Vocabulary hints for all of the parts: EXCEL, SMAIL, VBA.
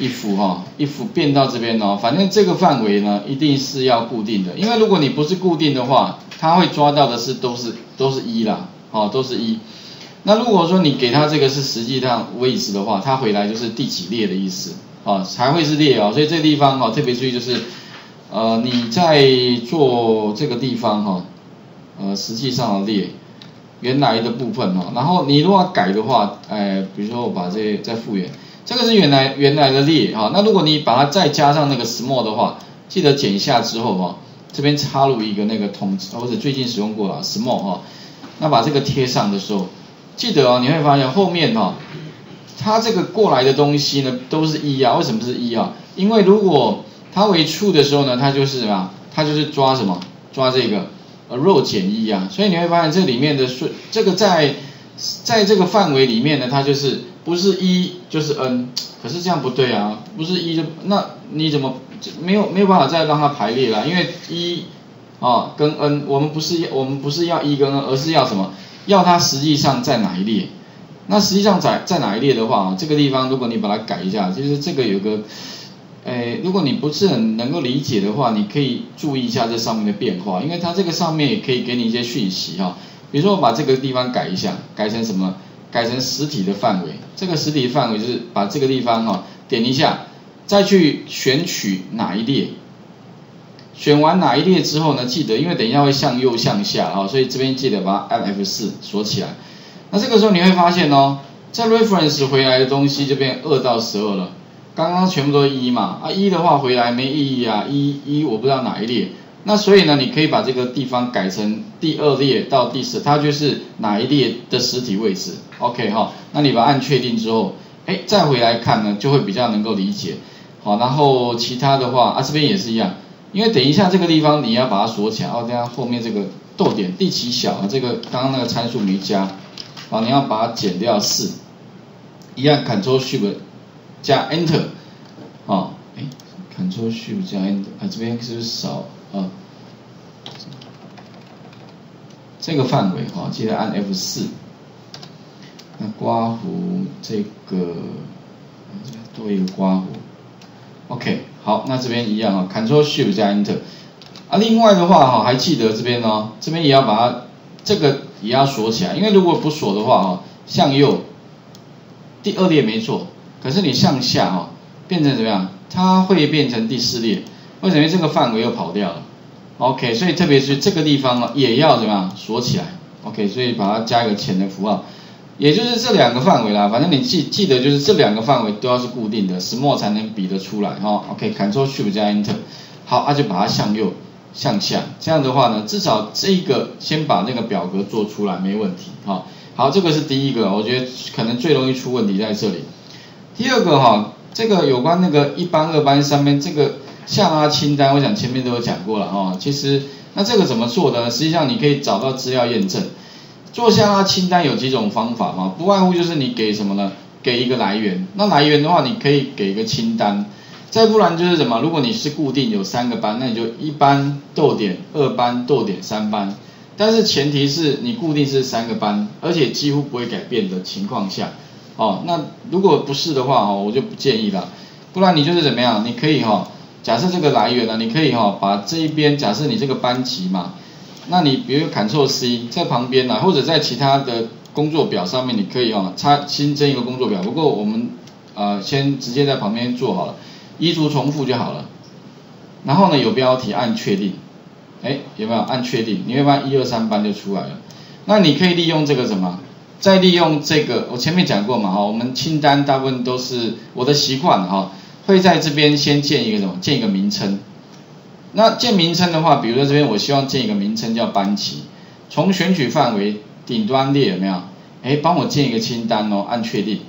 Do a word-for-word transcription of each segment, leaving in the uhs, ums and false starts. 一幅哈，一幅变到这边哦，反正这个范围呢一定是要固定的，因为如果你不是固定的话，它会抓到的是都是都是一啦，哦都是一。那如果说你给它这个是实际上位置的话，它回来就是第几列的意思哦，才会是列哦。所以这个地方哦特别注意就是，呃你在做这个地方哈，呃实际上的列。 原来的部分哦，然后你如果要改的话，哎，比如说我把这再复原，这个是原来原来的列哈。那如果你把它再加上那个 small 的话，记得剪下之后哈，这边插入一个那个统治或者最近使用过了 small 哈，那把这个贴上的时候，记得哦，你会发现后面哈，它这个过来的东西呢都是一啊，为什么是一啊？因为如果它为 true 的时候呢，它就是什么？它就是抓什么？抓这个。 呃 row 减一啊，所以你会发现这里面的顺，这个在在这个范围里面呢，它就是不是一就是 n， 可是这样不对啊，不是一就那你怎么没有没有办法再让它排列了？因为一啊、哦、跟 n， 我们不是我们不是要一跟 n， 而是要什么？要它实际上在哪一列？那实际上在在哪一列的话啊，这个地方如果你把它改一下，就是这个有个，诶，如果你不是很能够理解的话，你可以注意一下这上面的变化，因为它这个上面也可以给你一些讯息哈、哦。比如说我把这个地方改一下，改成什么？改成实体的范围。这个实体范围就是把这个地方哈、哦、点一下，再去选取哪一列。选完哪一列之后呢？记得，因为等一下会向右向下哈、哦，所以这边记得把它按 F 四 锁起来。那这个时候你会发现哦，在 reference 回来的东西就变二到十二了。 刚刚全部都一嘛，啊一的话回来没意义啊，一一我不知道哪一列，那所以呢，你可以把这个地方改成第二列到第十，它就是哪一列的实体位置 ，OK 哈、哦，那你把它按确定之后，哎再回来看呢，就会比较能够理解，好，然后其他的话啊这边也是一样，因为等一下这个地方你要把它锁起来，哦，等下后面这个逗点第几小啊，这个刚刚那个参数没加，啊你要把它减掉四，一样 Ctrl Shift。 加 Enter， 哦，哎 ，Ctrl Shift 加 Enter， 啊，这边是不是少啊？这个范围哈、哦，记得按 F 四。那刮胡这个，多一个刮胡。OK， 好，那这边一样啊、哦、，Ctrl Shift 加 Enter。啊，另外的话哈、哦，还记得这边哦，这边也要把它这个也要锁起来，因为如果不锁的话哈、哦，向右，第二列没错。 可是你向下哈、哦，变成怎么样？它会变成第四列，为什么？这个范围又跑掉了。OK， 所以特别是这个地方啊，也要怎么样锁起来 ？OK， 所以把它加一个浅的符号，也就是这两个范围啦。反正你记记得就是这两个范围都要是固定的 ，small 才能比得出来哈、哦。OK，Ctrl Shift 加 Enter， 好，那、啊、就把它向右、向下。这样的话呢，至少这个先把那个表格做出来没问题哈、哦。好，这个是第一个，我觉得可能最容易出问题在这里。 第二个哈，这个有关那个一班、二班、三班这个下拉清单，我想前面都有讲过了哈。其实那这个怎么做呢？实际上你可以找到资料验证。做下拉清单有几种方法嘛，不外乎就是你给什么呢？给一个来源。那来源的话，你可以给一个清单。再不然就是什么？如果你是固定有三个班，那你就一班逗点、二班逗点、三班。但是前提是你固定是三个班，而且几乎不会改变的情况下。 哦，那如果不是的话哦，我就不建议了。不然你就是怎么样？你可以哈、哦，假设这个来源呢、啊，你可以哈、哦、把这一边，假设你这个班级嘛，那你比如 Ctrl C 在旁边啊，或者在其他的工作表上面，你可以哈、哦、插新增一个工作表。不过我们呃先直接在旁边做好了，移除重复就好了。然后呢有标题按确定，哎有没有按确定？你会发现一二三班就出来了。那你可以利用这个什么？ 再利用这个，我前面讲过嘛，哈，我们清单大部分都是我的习惯哈，会在这边先建一个什么，建一个名称。那建名称的话，比如说这边我希望建一个名称叫班级，从选取范围顶端列有没有？哎，帮我建一个清单哦，按确定。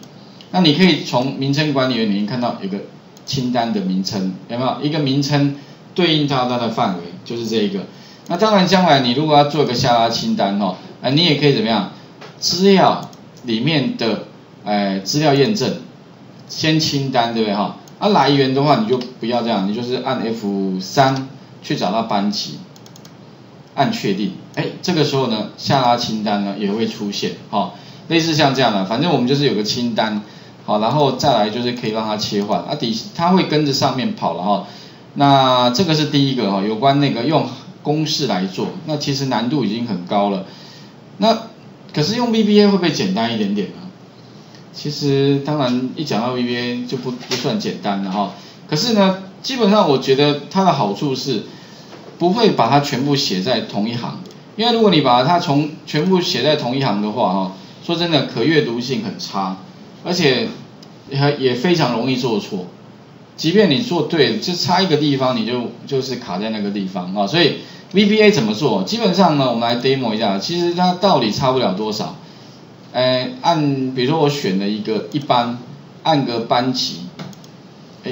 那你可以从名称管理员里面看到有个清单的名称，有没有？一个名称对应到它的范围就是这一个。那当然，将来你如果要做个下拉清单哦，啊，你也可以怎么样？ 资料里面的，哎、呃，资料验证，先清单对不对哈？啊，来源的话你就不要这样，你就是按 F 三 去找到班级，按确定，哎，这个时候呢，下拉清单呢也会出现，哈、哦，类似像这样的，反正我们就是有个清单，好，然后再来就是可以让它切换，啊底它会跟着上面跑了哈。那这个是第一个哈，有关那个用公式来做，那其实难度已经很高了。那可是用 V B A 会不会简单一点点呢？其实当然一讲到 V B A 就不不算简单了哈。可是呢，基本上我觉得它的好处是不会把它全部写在同一行，因为如果你把它从全部写在同一行的话哈，说真的可阅读性很差。 而且也非常容易做错，即便你做对，就差一个地方，你就就是卡在那个地方啊。所以 V B A 怎么做？基本上呢，我们来 demo 一下，其实它道理差不了多少。哎，按比如说我选了一个一班，按个班级，哎，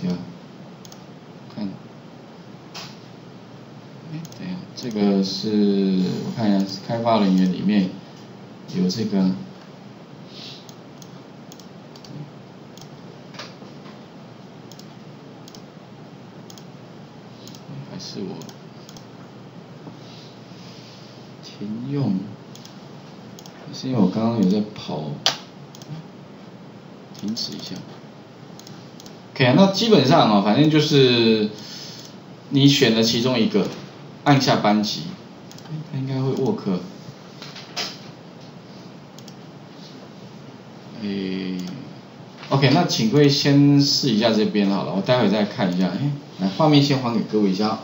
这个，看，哎，等一下，这个是我看一下，开发人员里面有这个。 是我停用，是因为我刚刚有在跑，停止一下。OK 啊，那基本上啊、哦，反正就是你选了其中一个，按下班级，它应该会 work。诶 ，OK， 那请各位先试一下这边好了，我待会再看一下。哎，来，画面先还给各位一下。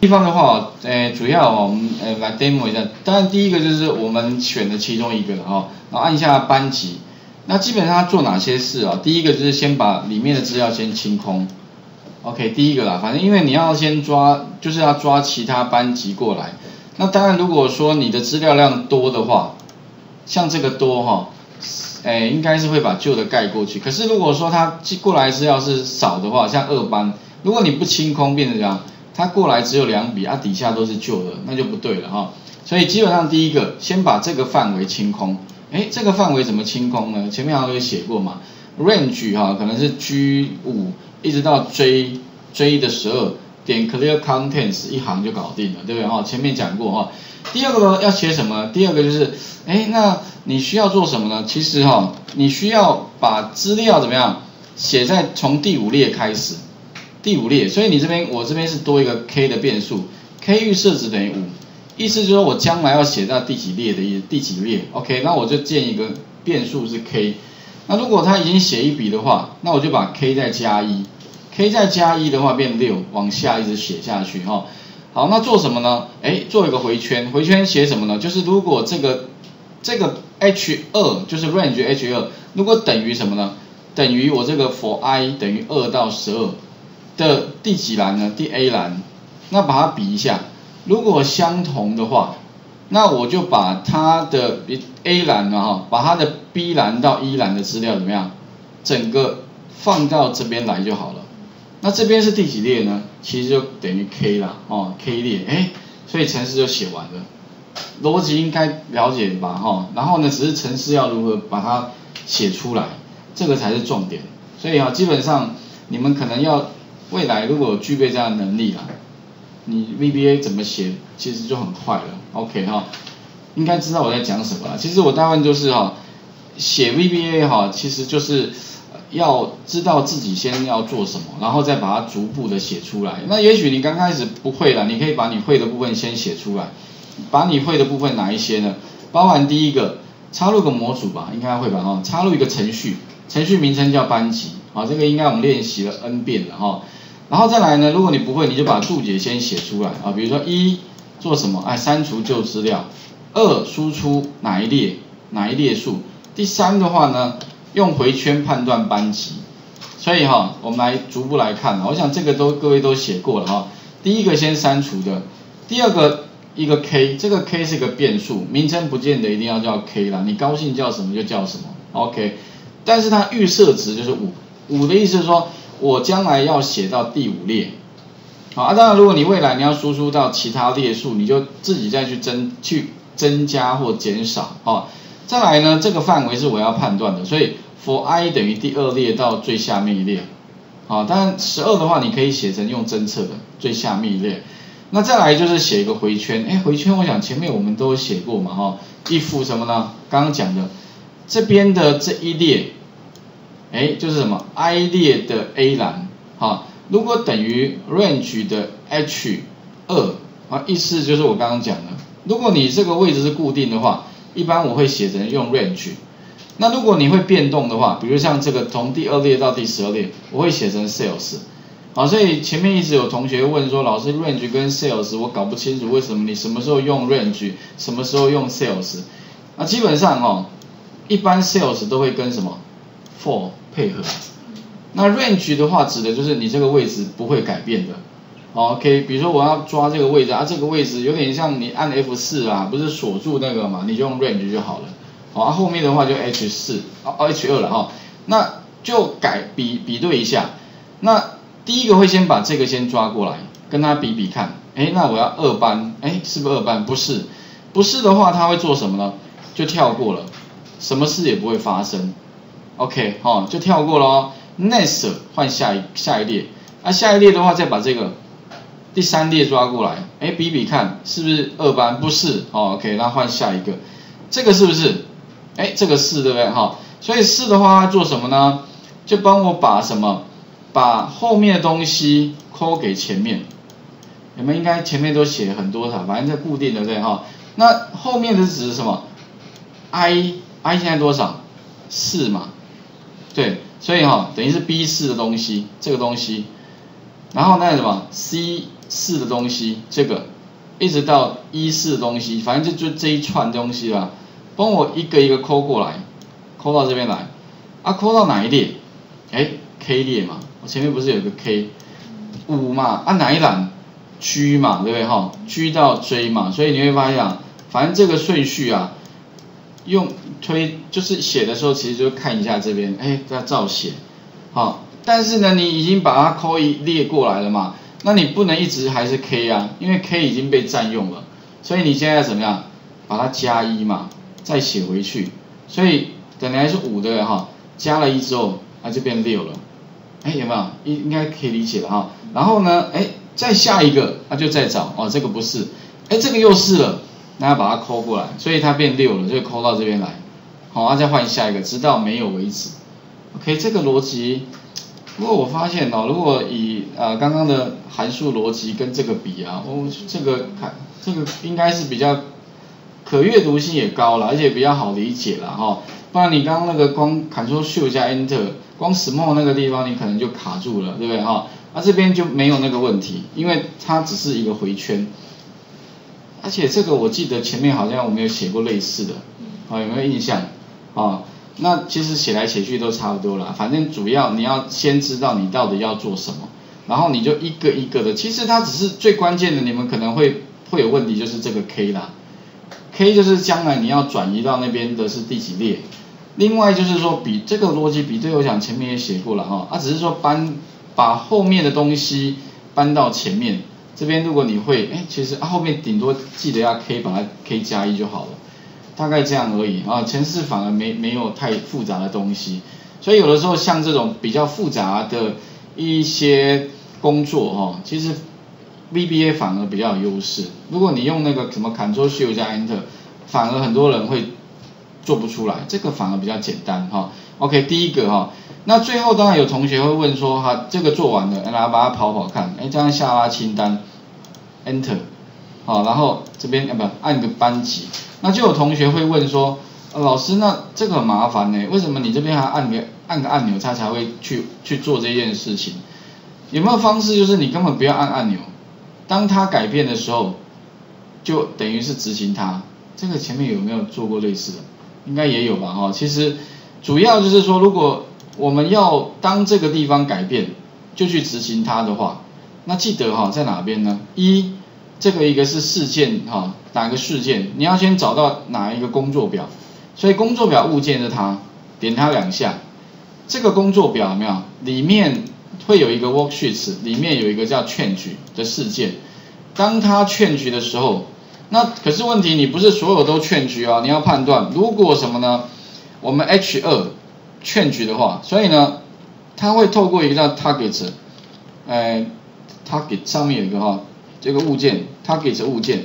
地方的话，呃，主要我们呃来 demo 一下。当然，第一个就是我们选的其中一个哦，然后按下班级。那基本上它做哪些事啊？第一个就是先把里面的资料先清空。OK， 第一个啦，反正因为你要先抓，就是要抓其他班级过来。那当然，如果说你的资料量多的话，像这个多哈、哦，哎，应该是会把旧的盖过去。可是如果说它寄过来资料是少的话，像二班，如果你不清空，变成这样。 它过来只有两笔，啊，底下都是旧的，那就不对了哈、哦。所以基本上第一个，先把这个范围清空。哎，这个范围怎么清空呢？前面好像有写过嘛 ，range 哈、哦，可能是 G 五 一直到 J J 的十二，点 clear contents 一行就搞定了，对不对哈、哦？前面讲过哈、哦。第二个呢要写什么？第二个就是，哎，那你需要做什么呢？其实哈、哦，你需要把资料怎么样写在从第五列开始。 第五列，所以你这边我这边是多一个 k 的变数 ，k 预设值等于 五， 意思就是我将来要写到第几列的意思，第几列 ，OK， 那我就建一个变数是 k， 那如果他已经写一笔的话，那我就把 k 再加一 ，k 再加一的话变 六， 往下一直写下去哈、哦。好，那做什么呢？哎，做一个回圈，回圈写什么呢？就是如果这个这个 H 二 就是 range H 二， 如果等于什么呢？等于我这个 for i 等于二到十二。 的第几栏呢？第 A 栏，那把它比一下，如果相同的话，那我就把它的 A 栏呢，哈，把它的 B 栏到 E 栏的资料怎么样，整个放到这边来就好了。那这边是第几列呢？其实就等于 K 啦，哦 ，K 列，哎，所以程式就写完了，逻辑应该了解吧，哈。然后呢，只是程式要如何把它写出来，这个才是重点。所以啊，基本上你们可能要。 未来如果有具备这样的能力啦，你 V B A 怎么写其实就很快了 ，OK 哈、哦，应该知道我在讲什么啦。其实我大部分就是哈、哦，写 V B A 哈、哦，其实就是要知道自己先要做什么，然后再把它逐步的写出来。那也许你刚开始不会啦，你可以把你会的部分先写出来，把你会的部分哪一些呢？包含第一个，插入个模组吧，应该会吧哈、哦，插入一个程序，程序名称叫班级，好、哦，这个应该我们练习了 N 遍了哈。哦 然后再来呢，如果你不会，你就把注解先写出来啊。比如说一做什么？哎，删除旧资料。二输出哪一列哪一列数。第三的话呢，用回圈判断班级。所以哈、哦，我们来逐步来看。我想这个都各位都写过了哈、哦。第一个先删除的，第二个一个 k， 这个 k 是个变数，名称不见得一定要叫 k 啦，你高兴叫什么就叫什么 ，OK。但是它预设值就是 五， 五的意思是说。 我将来要写到第五列，好啊，当然如果你未来你要输出到其他列数，你就自己再去增去增加或减少啊。再来呢，这个范围是我要判断的，所以 for i 等于第二列到最下面一列，啊，当然十二的话你可以写成用侦测的最下面一列。那再来就是写一个回圈，哎，回圈我想前面我们都写过嘛，哈、哦，if什么呢？刚刚讲的这边的这一列，哎，就是什么 I 列的 A 栏，好，如果等于 range 的 H 二啊，意思就是我刚刚讲的，如果你这个位置是固定的话，一般我会写成用 range。 那如果你会变动的话，比如像这个从第二列到第十二列，我会写成 sales。好，所以前面一直有同学问说，老师 range 跟 sales 我搞不清楚，为什么你什么时候用 range， 什么时候用 sales？ 啊，基本上哦，一般 sales 都会跟什么 for 配合。那 range 的话，指的就是你这个位置不会改变的。OK， 比如说我要抓这个位置啊，这个位置有点像你按 F 四 啊，不是锁住那个嘛，你就用 range 就好了。 好、啊，后面的话就 H 四 哦 H 二 了哈、哦，那就改比比对一下。那第一个会先把这个先抓过来，跟他比比看。哎，那我要二班，哎，是不是二班？不是，不是的话他会做什么呢？就跳过了，什么事也不会发生。OK， 好、哦，就跳过了哦。Next 换下一下一列，那、啊、下一列的话再把这个第三列抓过来，哎，比比看是不是二班？不是，哦 ，OK， 那换下一个，这个是不是？ 哎，这个是对不对哈？所以是的话做什么呢？就帮我把什么，把后面的东西抠给前面。你们应该前面都写很多条，反正这固定的对哈。那后面的指什么 ？i i 现在多少？ 四嘛，对，所以哈等于是 B 四的东西，这个东西。然后那什么 C 四的东西，这个一直到 E 四的东西，反正就就这一串东西啦。 帮我一个一个抠过来，抠到这边来，啊，抠到哪一列？哎 ，K 列嘛，我前面不是有个 K 五嘛？啊，哪一栏 ？G 嘛，对不对哈 ？G 到 J 嘛，所以你会发现啊，反正这个顺序啊，用推就是写的时候，其实就看一下这边，哎，再照写，好，但是呢，你已经把它抠一列过来了嘛，那你不能一直还是 K 啊，因为 K 已经被占用了，所以你现在怎么样？把它加一嘛。 再写回去，所以本来是五的哈，加了一之后，啊就变六了，哎有没有？应应该可以理解了哈。然后呢，哎再下一个，啊就再找哦，这个不是，哎这个又是了，那把它抠过来，所以它变六了，就抠到这边来，好、哦，啊再换下一个，直到没有为止。OK， 这个逻辑，不过我发现哦，如果以呃刚刚的函数逻辑跟这个比啊，我、哦、这个看这个应该是比较。 可阅读性也高了，而且比较好理解了哈、哦。不然你刚刚那个光 Ctrl Shift 加 Enter， 光 Small 那个地方你可能就卡住了，对不对哈？那、哦啊、这边就没有那个问题，因为它只是一个回圈。而且这个我记得前面好像我们有写过类似的，啊、哦、有没有印象？啊、哦，那其实写来写去都差不多啦，反正主要你要先知道你到底要做什么，然后你就一个一个的。其实它只是最关键的，你们可能会会有问题就是这个 K 啦。 K 就是将来你要转移到那边的是第几列，另外就是说比这个逻辑比对，我想前面也写过了哈，啊只是说搬把后面的东西搬到前面，这边如果你会，哎其实、啊、后面顶多记得要 K 把它 K 加一就好了，大概这样而已啊，程式反而没没有太复杂的东西，所以有的时候像这种比较复杂的一些工作哈、哦，其实。 V B A 反而比较有优势。如果你用那个什么 Ctrl Shift 加 Enter， 反而很多人会做不出来。这个反而比较简单哈、哦。OK， 第一个哈、哦。那最后当然有同学会问说哈、啊，这个做完了，然后把它跑跑看，哎，这样下拉清单 Enter， 好、哦，然后这边啊不按个班级。那就有同学会问说，啊、老师那这个很麻烦呢，为什么你这边还按个按个按钮，它才会去去做这件事情？有没有方式就是你根本不要按按钮？ 当它改变的时候，就等于是执行它。这个前面有没有做过类似的？应该也有吧，哈。其实主要就是说，如果我们要当这个地方改变，就去执行它的话，那记得哈，在哪边呢？一，这个一个是事件哈，哪个事件？你要先找到哪一个工作表，所以工作表物件是它，点它两下。这个工作表有没有？里面。 会有一个 worksheets， 里面有一个叫 change 的事件。当它 change 的时候，那可是问题，你不是所有都 change 啊，你要判断。如果什么呢？我们 H 二 change 的话，所以呢，它会透过一个叫 target， 呃 target 上面有一个哈，这个物件 target 物件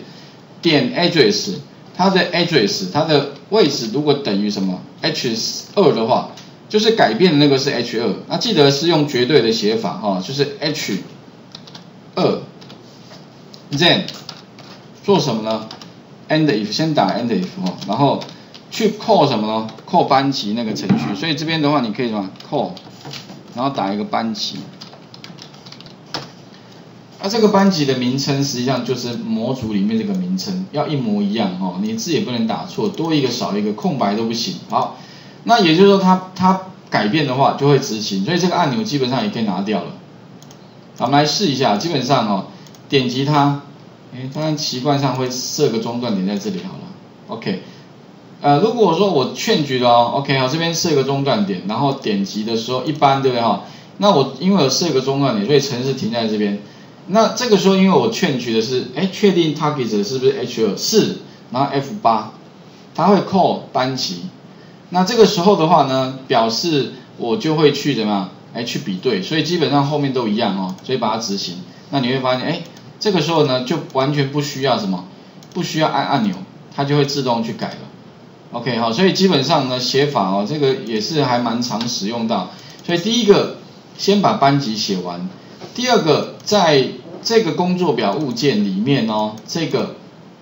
点 address， 它的 address 它的位置如果等于什么 H 二 的话，就是改变的那个是 H 二，那记得是用绝对的写法哈，就是 H 二 then 做什么呢 ？and if 先打 and if 哈，然后去 call 什么呢 ？call 班级那个程序，所以这边的话你可以什么 call， 然后打一个班级。 那、啊、这个班级的名称实际上就是模组里面这个名称，要一模一样哦，你字也不能打错，多一个少一个空白都不行。好，那也就是说它它改变的话就会执行，所以这个按钮基本上也可以拿掉了。好，我们来试一下，基本上哦，点击它，哎，当然习惯上会设个中断点在这里好了。OK， 呃，如果说我劝局的哦 ，OK 好，这边设个中断点，然后点击的时候一般对不对哈？那我因为我设个中断点，所以程式停在这边。 那这个时候，因为我劝取的是，哎，确定 target 是不是 H 二 是，然后 F 八， 它会 call 班级。那这个时候的话呢，表示我就会去怎么样？哎，去比对。所以基本上后面都一样哦，所以把它执行。那你会发现，哎，这个时候呢，就完全不需要什么，不需要按按钮，它就会自动去改了。OK 好，所以基本上呢，写法哦，这个也是还蛮常使用到。所以第一个，先把班级写完。 第二个，在这个工作表物件里面哦，这个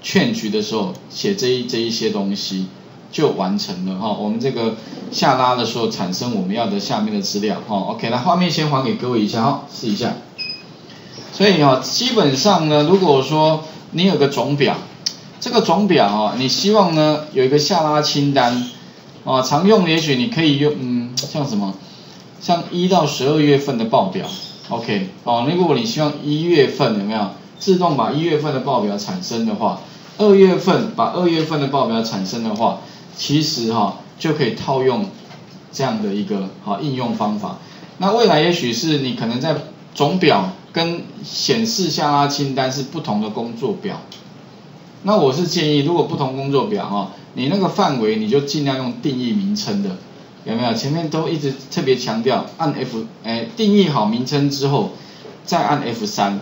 change的时候写这一这一些东西就完成了哈、哦。我们这个下拉的时候产生我们要的下面的资料哈、哦。OK， 那画面先还给各位一下哈、哦，试一下。所以哈、哦，基本上呢，如果说你有个总表，这个总表啊、哦，你希望呢有一个下拉清单啊、哦，常用也许你可以用嗯，像什么，像一到十二月份的报表。 OK， 哦，如果你希望一月份有没有自动把一月份的报表产生的话，二月份把二月份的报表产生的话，其实哈、哦、就可以套用这样的一个好、哦、应用方法。那未来也许是你可能在总表跟显示下拉清单是不同的工作表，那我是建议如果不同工作表哈、哦，你那个范围你就尽量用定义名称的。 有没有？前面都一直特别强调，按 F， 哎，定义好名称之后，再按 F 三，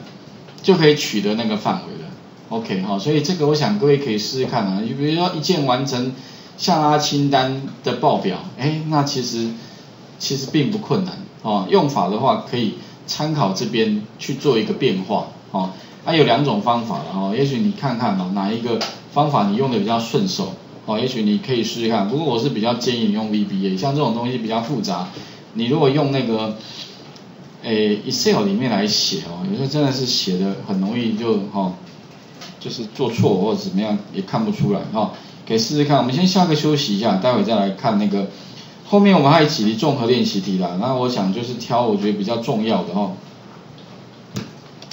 就可以取得那个范围了。OK 哈、哦，所以这个我想各位可以试试看啊。你比如说一键完成下拉清单的报表，哎，那其实其实并不困难哦。用法的话可以参考这边去做一个变化哦。它、啊、有两种方法了哦，也许你看看哦，哪一个方法你用的比较顺手。 哦，也许你可以试试看，不过我是比较建议你用 V B A， 像这种东西比较复杂，你如果用那个，诶、欸、Excel 里面来写哦，有时候真的是写的很容易就哦，就是做错或者怎么样也看不出来哈、哦，可以试试看。我们先下课休息一下，待会再来看那个，后面我们还有几题综合练习题啦，那我想就是挑我觉得比较重要的哦。